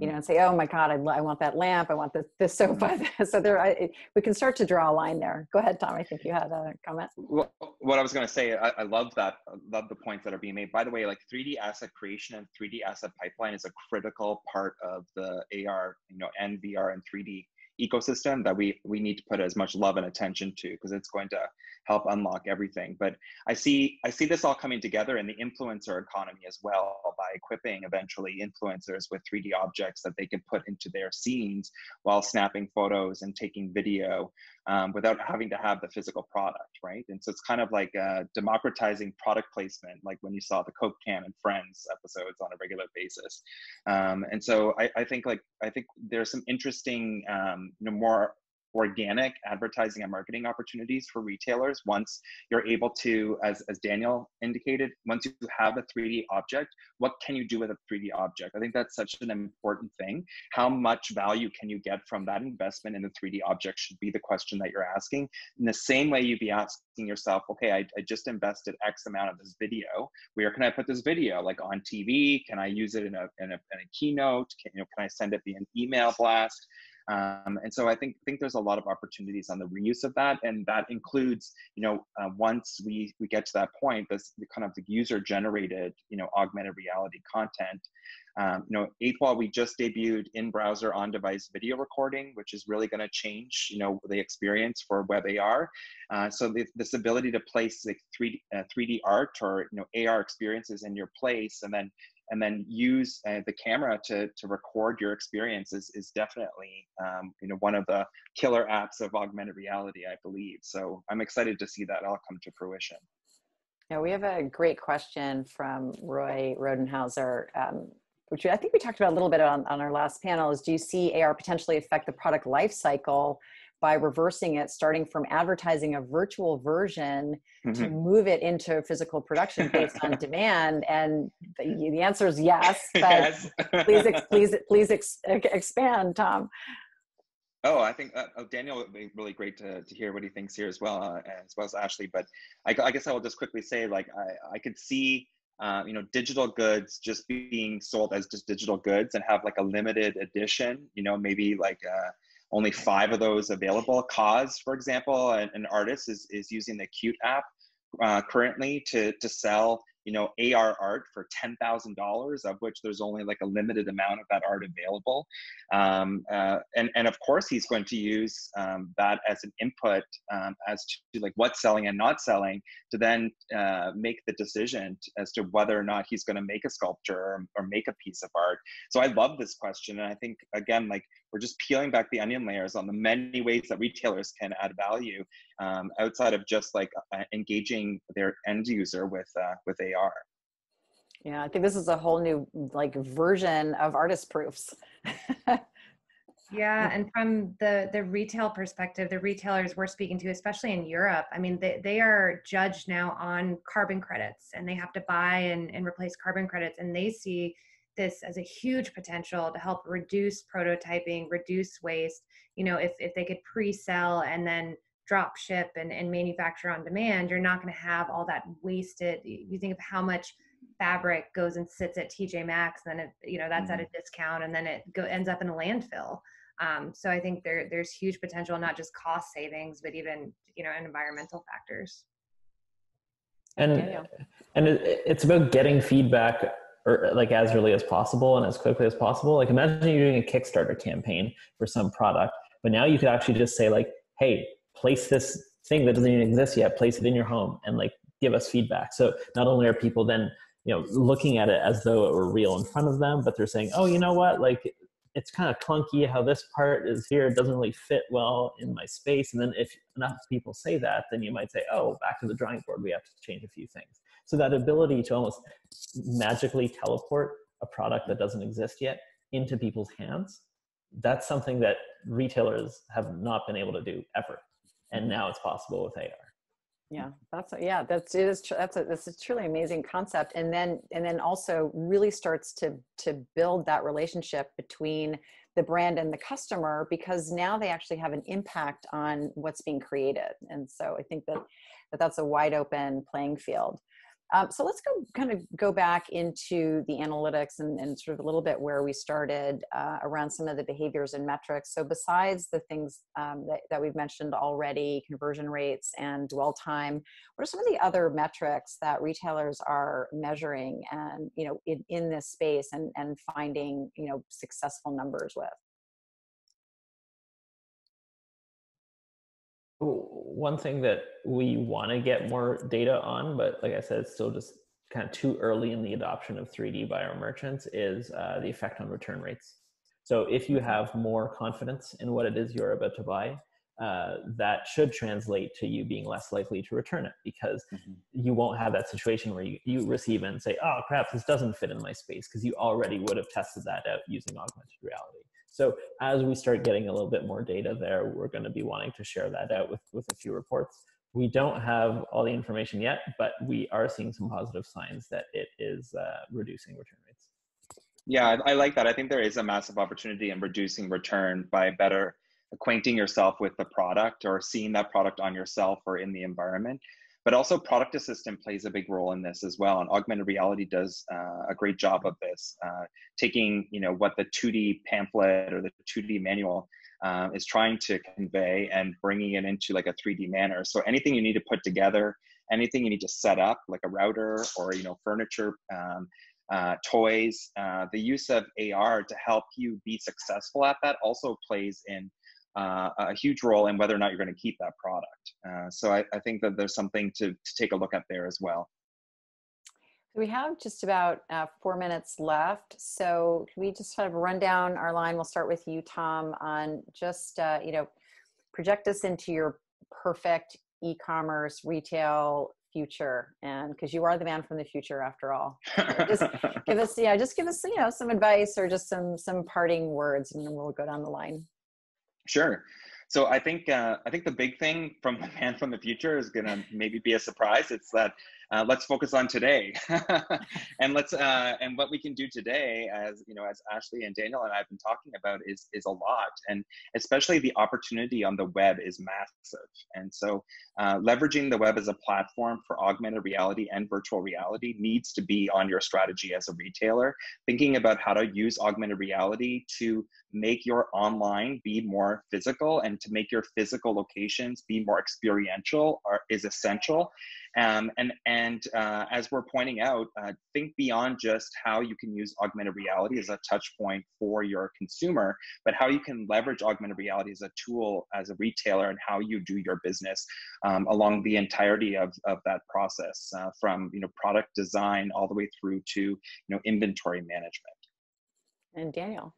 you know, and say, oh my God, I want that lamp. I want this sofa. So there, we can start to draw a line there. Go ahead, Tom. I think you had a comment. Well, what I was going to say, I love that. I love the points that are being made. By the way, like 3D asset creation and 3D asset pipeline is a critical part of the AR, you know, and VR and 3D ecosystem that we need to put as much love and attention to, because it's going to help unlock everything. But I see this all coming together in the influencer economy as well, by equipping eventually influencers with 3D objects that they can put into their scenes while snapping photos and taking video without having to have the physical product, right? And so it's kind of like democratizing product placement, like when you saw the Coke can and Friends episodes on a regular basis. And so I think there's some interesting more organic advertising and marketing opportunities for retailers once you're able to, as Daniel indicated, once you have a 3D object, what can you do with a 3D object? I think that's such an important thing. How much value can you get from that investment in the 3D object should be the question that you're asking. In the same way you'd be asking yourself, okay, I just invested X amount of this video. Where can I put this video? Like on TV? Can I use it in a keynote? Can I send it via an email blast? And so I think there's a lot of opportunities on the reuse of that, and that includes, once we get to that point, this kind of the user-generated, augmented reality content. 8th Wall, we just debuted in-browser on-device video recording, which is really going to change, the experience for web AR. So this ability to place like 3D art or AR experiences in your place, and then use the camera to record your experience is definitely one of the killer apps of augmented reality, I believe. So I'm excited to see that all come to fruition. Now we have a great question from Roy Rodenhauser, which I think we talked about a little bit on our last panel, is do you see AR potentially affect the product life cycle by reversing it, starting from advertising a virtual version to move it into physical production based on demand? And the answer is yes, but yes. please expand, Tom. Oh, I think Daniel would be really great to hear what he thinks here as well as Ashley. But I guess I will just quickly say, like, I could see digital goods just being sold as just digital goods and have like a limited edition, maybe like only 5 of those available. Cause, for example, an artist is using the Qt app currently to sell, AR art for $10,000, of which there's only like a limited amount of that art available. And of course, he's going to use that as an input as to like what's selling and not selling to then make the decision as to whether or not he's going to make a sculpture or make a piece of art. So I love this question. And I think, again, like we're just peeling back the onion layers on the many ways that retailers can add value outside of just like engaging their end user with AR. Yeah, I think this is a whole new like version of artist proofs. Yeah, and from the retail perspective, the retailers we're speaking to, especially in Europe, I mean, they are judged now on carbon credits, and they have to buy and replace carbon credits, and they see this as a huge potential to help reduce prototyping, reduce waste. If they could pre-sell and then drop ship and manufacture on demand, you're not going to have all that wasted. You think of how much fabric goes and sits at TJ Maxx, and then it, that's at a discount, and then it ends up in a landfill. So I think there's huge potential, not just cost savings, but even environmental factors. And it's about getting feedback, or like as early as possible and as quickly as possible. Like imagine you're doing a Kickstarter campaign for some product, but now you could actually just say like, hey, place this thing that doesn't even exist yet, place it in your home and like give us feedback. So not only are people then, looking at it as though it were real in front of them, but they're saying, oh, you know what? Like it's kind of clunky how this part is here. It doesn't really fit well in my space. And then if enough people say that, then you might say, oh, back to the drawing board, we have to change a few things. So that ability to almost magically teleport a product that doesn't exist yet into people's hands, that's something that retailers have not been able to do ever. And now it's possible with AR. Yeah, that's a truly amazing concept. And then also really starts to build that relationship between the brand and the customer, because now they actually have an impact on what's being created. And so I think that that's a wide open playing field. So let's go back into the analytics and sort of a little bit where we started around some of the behaviors and metrics. So besides the things that we've mentioned already, conversion rates and dwell time, what are some of the other metrics that retailers are measuring and, you know, in this space and finding, you know, successful numbers with? One thing that we want to get more data on, but like I said, it's still just kind of too early in the adoption of 3D by our merchants, is the effect on return rates. So if you have more confidence in what it is you're about to buy, that should translate to you being less likely to return it, because you won't have that situation where you receive and say, oh crap, this doesn't fit in my space, because you already would have tested that out using augmented reality. So as we start getting a little bit more data there, we're going to be wanting to share that out with a few reports. We don't have all the information yet, but we are seeing some positive signs that it is reducing return rates. Yeah, I like that. I think there is a massive opportunity in reducing return by better acquainting yourself with the product or seeing that product on yourself or in the environment. But also product assistant plays a big role in this as well. And augmented reality does a great job of this, taking, you know, what the 2D pamphlet or the 2D manual is trying to convey and bringing it into like a 3D manner. So anything you need to put together, anything you need to set up, like a router or, you know, furniture, toys, the use of AR to help you be successful at that also plays in a huge role in whether or not you're going to keep that product. So I think that there's something to take a look at there as well. We have just about 4 minutes left. So can we just sort of run down our line? We'll start with you, Tom, on just, you know, project us into your perfect e-commerce retail future, and because you are the man from the future after all. So just give us, yeah, just give us, you know, some advice or just some parting words, and then we'll go down the line. Sure. So I think the big thing from the man from the future is going to maybe be a surprise. It's that let's focus on today, and let's and what we can do today, as you know, as Ashley and Daniel and I've been talking about, is a lot, and especially the opportunity on the web is massive. And so leveraging the web as a platform for augmented reality and virtual reality needs to be on your strategy as a retailer. Thinking about how to use augmented reality to make your online be more physical and to make your physical locations be more experiential is essential. And as we're pointing out, think beyond just how you can use augmented reality as a touch point for your consumer, but how you can leverage augmented reality as a tool as a retailer and how you do your business along the entirety of that process, from, you know, product design all the way through to, you know, inventory management. And Daniel.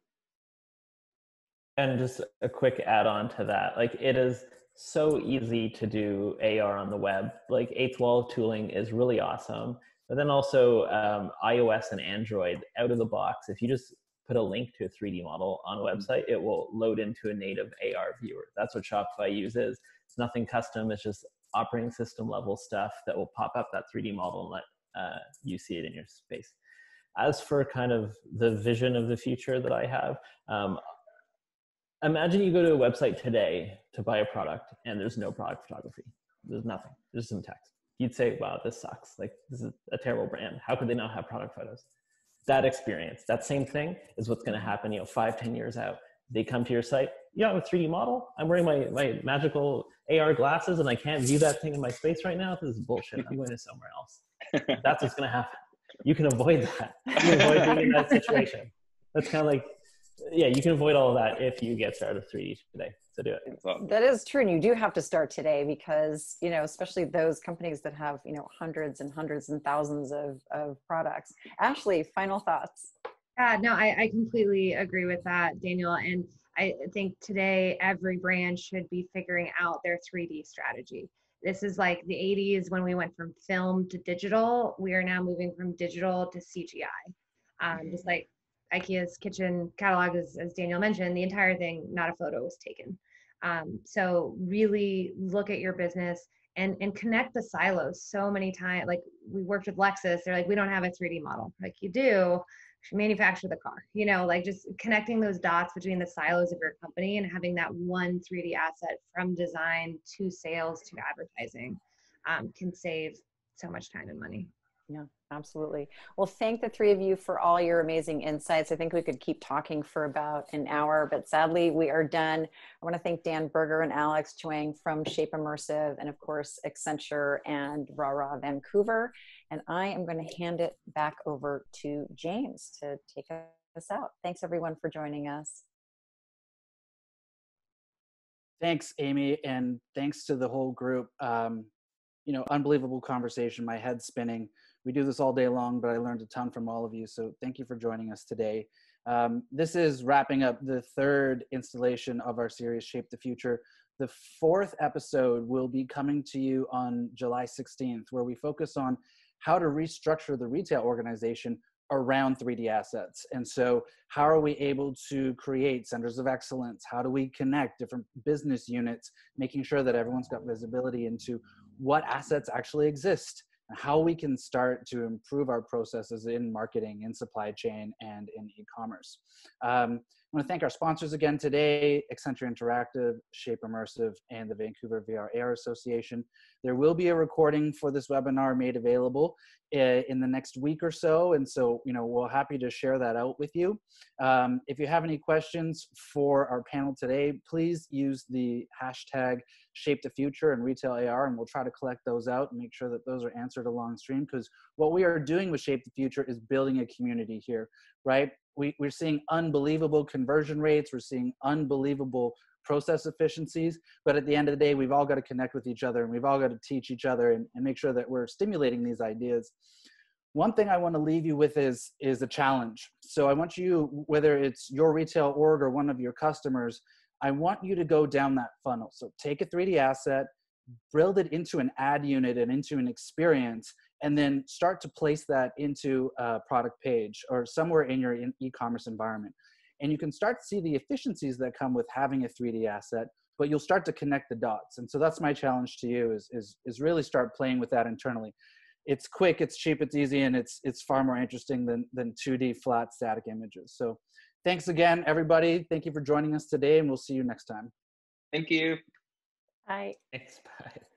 And just a quick add on to that, like, it is so easy to do AR on the web. Like 8th Wall tooling is really awesome, but then also iOS and Android out of the box. If you just put a link to a 3D model on a website, it will load into a native AR viewer. That's what Shopify uses. It's nothing custom. It's just operating system level stuff that will pop up that 3D model and let you see it in your space. As for kind of the vision of the future that I have, imagine you go to a website today to buy a product and there's no product photography. There's nothing. There's some text. You'd say, wow, this sucks. Like, this is a terrible brand. How could they not have product photos? That experience, that same thing is what's going to happen, you know, 5, 10 years out. They come to your site. Yeah, I'm a 3D model. I'm wearing my magical AR glasses and I can't view that thing in my space right now. This is bullshit. I'm going to somewhere else. That's what's going to happen. You can avoid that. You can avoid being in that situation. That's kind of like, yeah, you can avoid all of that if you get started 3D today. So do it. So. That is true. And you do have to start today because, you know, especially those companies that have, you know, hundreds and thousands of products. Ashley, final thoughts. No, I completely agree with that, Daniel. And I think today every brand should be figuring out their 3D strategy. This is like the 80s when we went from film to digital. We are now moving from digital to CGI. Just like IKEA's kitchen catalog, as Daniel mentioned, the entire thing, not a photo was taken. So really look at your business and connect the silos. So many times, like we worked with Lexus, they're like, we don't have a 3D model. Like, you do, manufacture the car, you know, like just connecting those dots between the silos of your company and having that one 3D asset from design to sales to advertising can save so much time and money. Yeah, absolutely. Well, thank the three of you for all your amazing insights. I think we could keep talking for about an hour, but sadly we are done. I want to thank Dan Burgar and Alex Chuang from Shape Immersive and of course Accenture and RARA Vancouver. And I am going to hand it back over to James to take us out. Thanks everyone for joining us. Thanks, Amy. And thanks to the whole group. You know, unbelievable conversation, my head's spinning. We do this all day long, but I learned a ton from all of you, so thank you for joining us today. This is wrapping up the third installation of our series, Shape the Future. The fourth episode will be coming to you on July 16th, where we focus on how to restructure the retail organization around 3D assets. And so how are we able to create centers of excellence? How do we connect different business units, making sure that everyone's got visibility into what assets actually exist, how we can start to improve our processes in marketing, in supply chain, and in e-commerce. I want to thank our sponsors again today, Accenture Interactive, Shape Immersive, and the Vancouver VR AR Association. There will be a recording for this webinar made available in the next week or so, and so we're happy to share that out with you. If you have any questions for our panel today, please use the hashtag #ShapeTheFuture and #RetailAR, and we'll try to collect those out and make sure that those are answered along stream, because what we are doing with Shape the Future is building a community here, right? We're seeing unbelievable conversion rates. We're seeing unbelievable process efficiencies. But at the end of the day, we've all got to connect with each other and we've all got to teach each other and make sure that we're stimulating these ideas. One thing I want to leave you with is a challenge. So I want you, whether it's your retail org or one of your customers, I want you to go down that funnel. So take a 3D asset, build it into an ad unit and into an experience, and then start to place that into a product page or somewhere in your e-commerce environment. And you can start to see the efficiencies that come with having a 3D asset, but you'll start to connect the dots. And so that's my challenge to you is really start playing with that internally. It's quick, it's cheap, it's easy, and it's far more interesting than 2D flat static images. So thanks again, everybody. Thank you for joining us today, and we'll see you next time. Thank you. Bye. Thanks, bye.